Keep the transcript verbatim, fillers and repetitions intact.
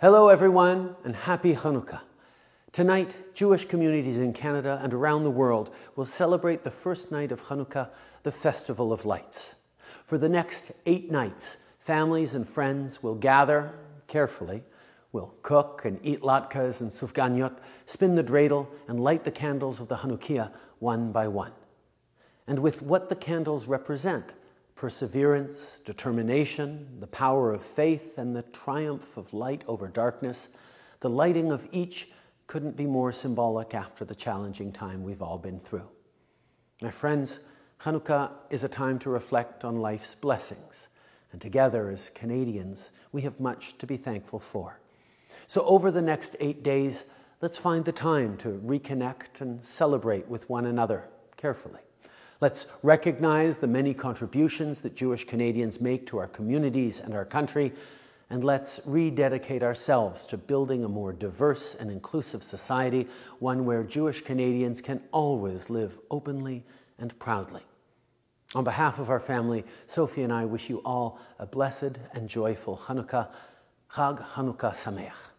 Hello everyone and happy Hanukkah. Tonight, Jewish communities in Canada and around the world will celebrate the first night of Hanukkah, the Festival of Lights. For the next eight nights, families and friends will gather carefully, will cook and eat latkes and sufganiyah, spin the dreidel and light the candles of the Hanukkiah one by one. And with what the candles represent, perseverance, determination, the power of faith, and the triumph of light over darkness, the lighting of each couldn't be more symbolic after the challenging time we've all been through. My friends, Hanukkah is a time to reflect on life's blessings, and together as Canadians, we have much to be thankful for. So over the next eight days, let's find the time to reconnect and celebrate with one another carefully. Let's recognize the many contributions that Jewish Canadians make to our communities and our country, and let's rededicate ourselves to building a more diverse and inclusive society, one where Jewish Canadians can always live openly and proudly. On behalf of our family, Sophie and I wish you all a blessed and joyful Hanukkah. Chag Hanukkah Sameach.